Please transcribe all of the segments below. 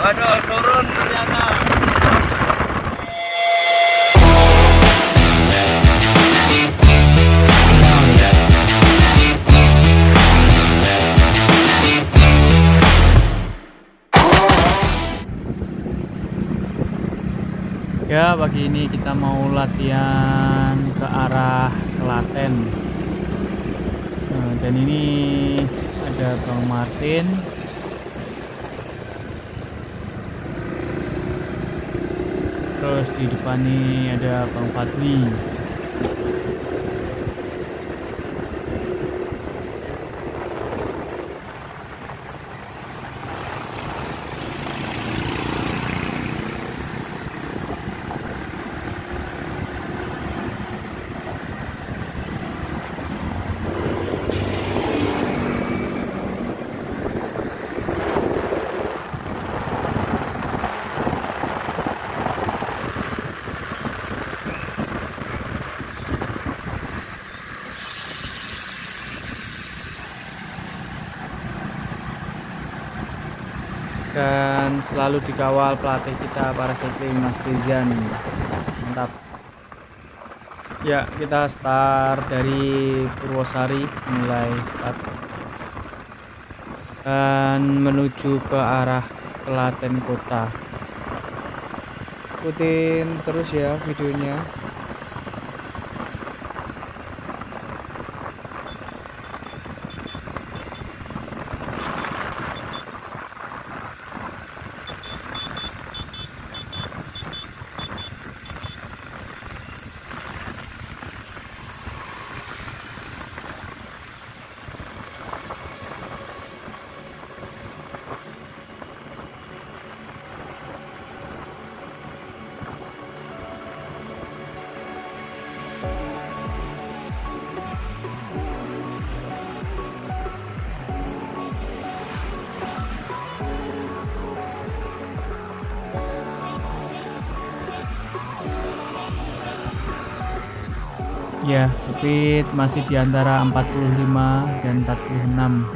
Waduh, turun ternyata. Ya, pagi ini kita mau latihan ke arah Klaten. Nah, dan ini ada Bang Marthin. Terus di depan ini ada Bang Fadli. Dan selalu dikawal pelatih kita para setting Mas Rizian. Mantap. Ya, kita start dari Purwosari, mulai start dan menuju ke arah Klaten kota. Ikutin terus ya videonya. Ya, speed masih di antara 45 dan 46.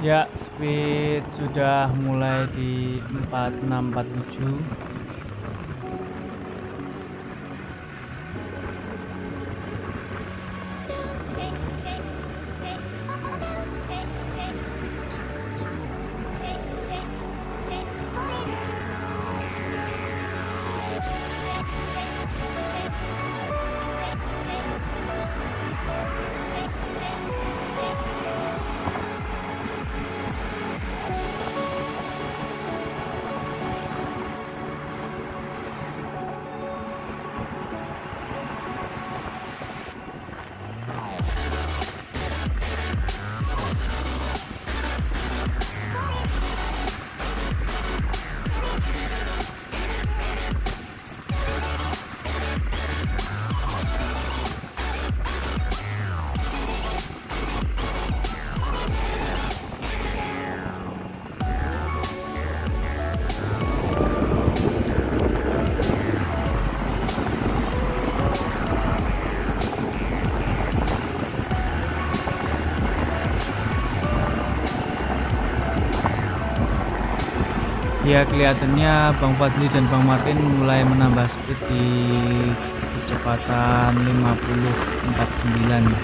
Ya, speed sudah mulai di 4647. Ya, kelihatannya Bang Fadli dan Bang Marthin mulai menambah speed di kecepatan 5049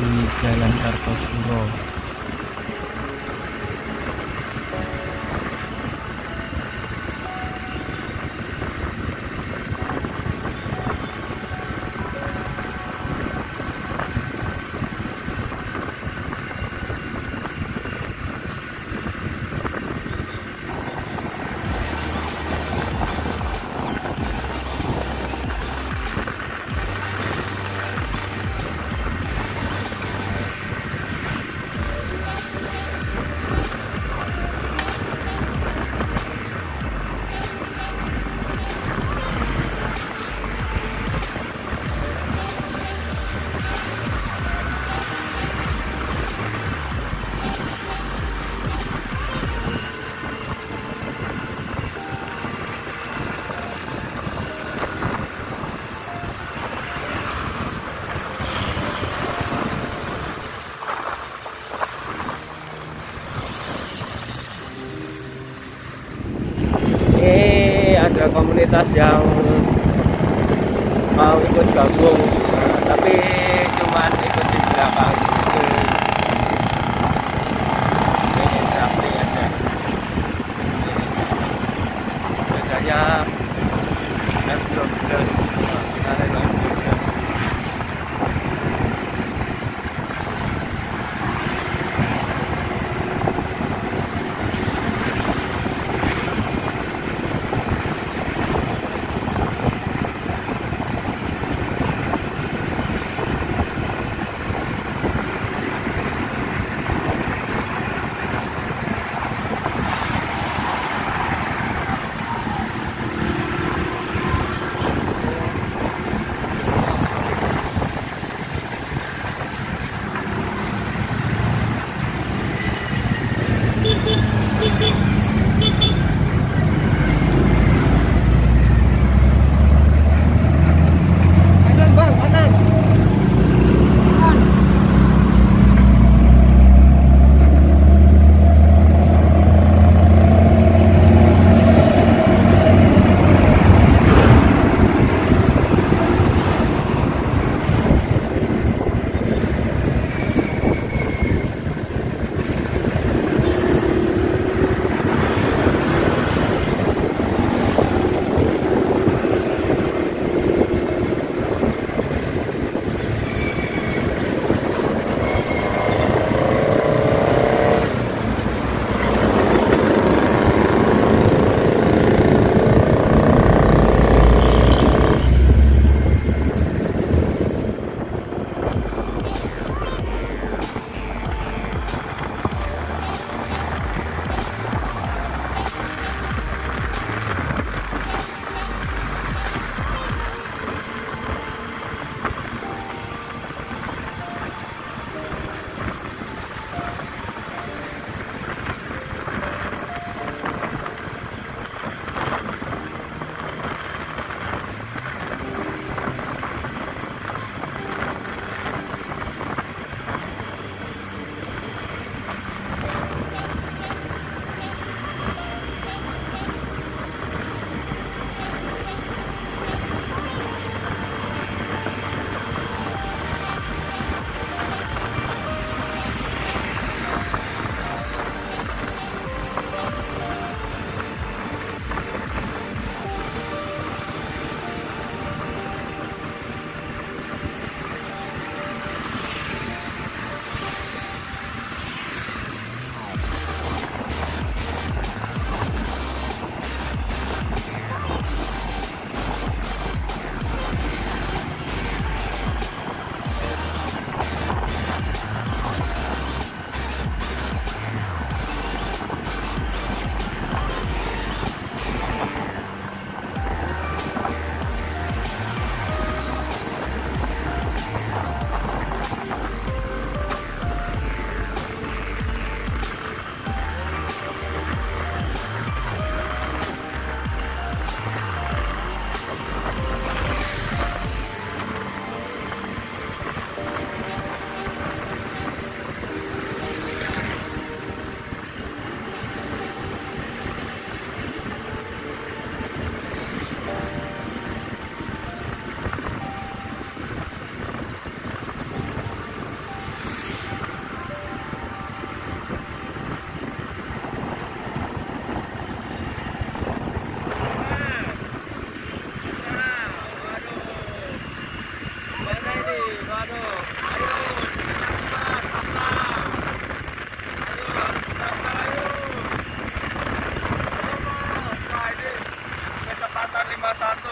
di Jalan Kartosuro. komunitas yang mau ikut gabung, tapi cuman ikut di belakang gitu. Ini samping aja. Biasanya kan belum terus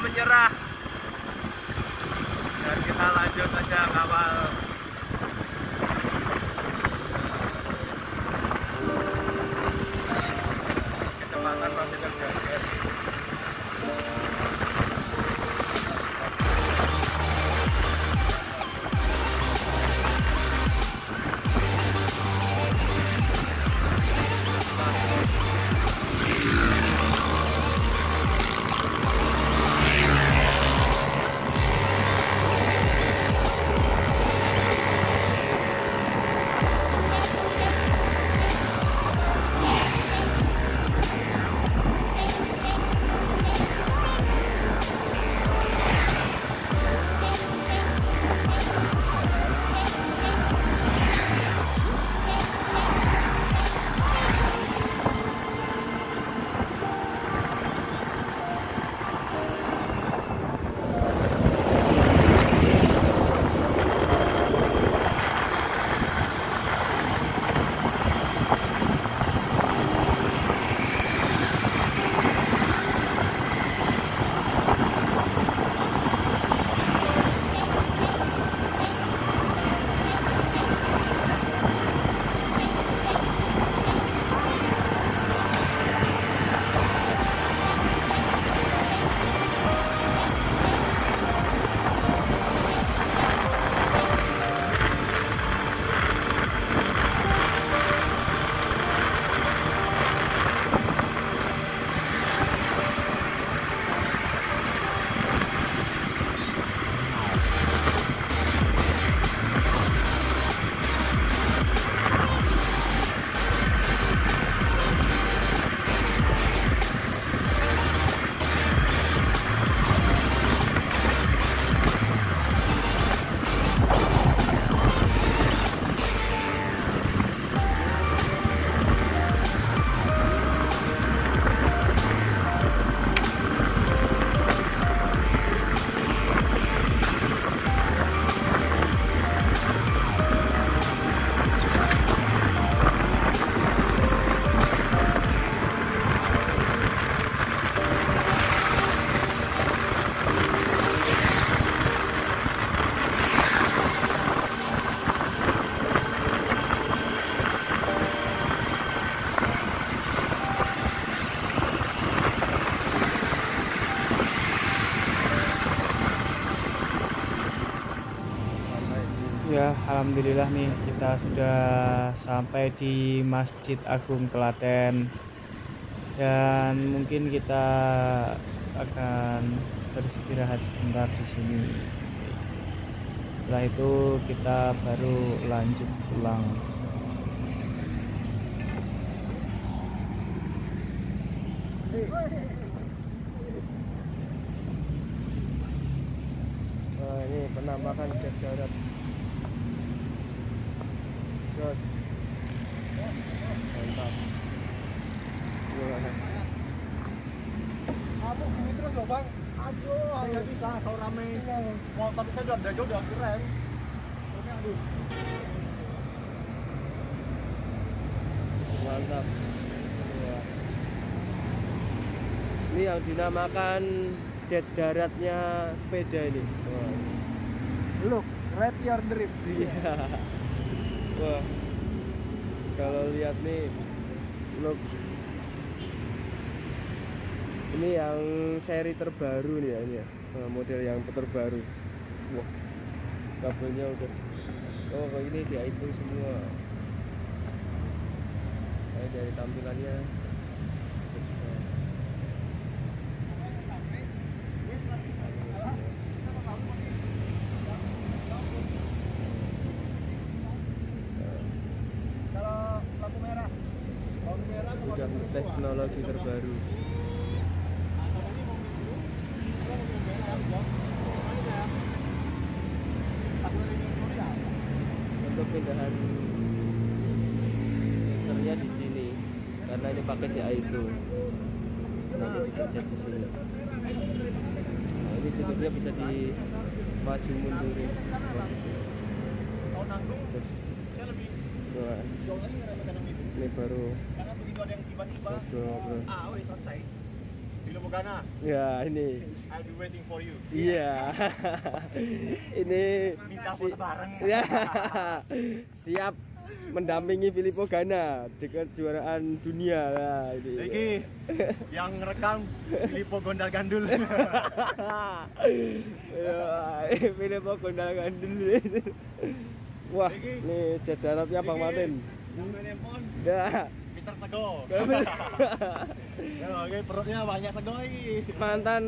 menyerah, dan kita lanjut saja kawal. Kecepatan masih terjaga. ya, alhamdulillah nih kita sudah sampai di Masjid Agung Klaten. Dan mungkin kita akan beristirahat sebentar di sini. Setelah itu kita baru lanjut pulang. Nah, ini penambahan cek darat. Terus, mantap. Aku gini terus loh bang. Aduh, nggak bisa. Kalau rame, motor saya udah jauh, udah keren. Terusnya aduh. Mantap. Ini yang dinamakan jet daratnya sepeda ini. Wow. Look, ride your dream. Iya. Wah. Kalau lihat nih, look. Ini yang seri terbaru nih ya, ini ya. Model yang terbaru. Wah. Kabelnya udah. Oh, kalau ini dihitung semua. Nah, dari tampilannya. Teknologi terbaru. Untuk pindahan sensornya di sini, karena ini pakai yaitu. Nah, ini dipencet di sini. Nah, ini sebetulnya bisa di maju mundurin posisinya. Terus, nah, ini baru. Ada yang tiba-tiba. Ah, udah selesai. Filippo Ganna. Ya, ini. I'll be waiting for you. Iya. Ini minta foto bareng. Ya. Siap mendampingi Filippo Ganna di kejuaraan dunia. Nah, ini. Lagi yang rekam Filippo Gondal Gandul. Filippo Gondal Gandul. Wah, ini jet daratnya Bang Marthin. Ya. Peter sego. Oke, perutnya banyak sego ini. Mantan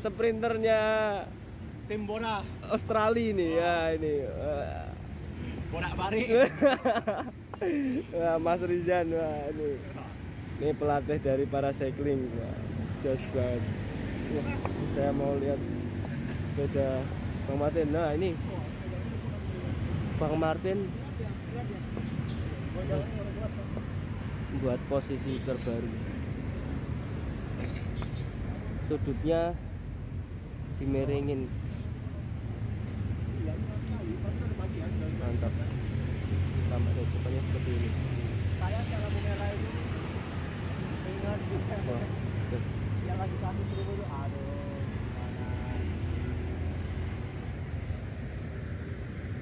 sprinternya Tim Bora Australia ini. Oh. Ya ini. Bora Pari. Nah, Mas Rizian. Wah, ini. Ini pelatih dari para cycling. Just banget. Wah, saya mau lihat beda Bang Marthin. Nah, ini. Bang Marthin. Buat posisi terbaru, sudutnya dimiringin, mantap. Tambah depannya seperti ini. Saya cara merah itu ingat yang lagi satu seribu itu, aduh,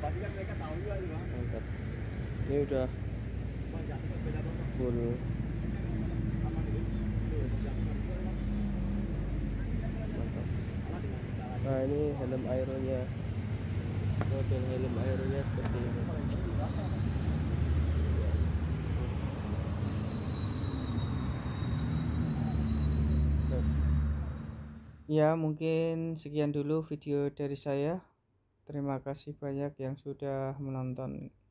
pasti kan mereka tahu juga itu. Mantap. Ini udah full. Mantap. Nah, ini helm aeronya, model helm aeronya seperti ini. Ya, mungkin sekian dulu video dari saya. Terima kasih banyak yang sudah menonton.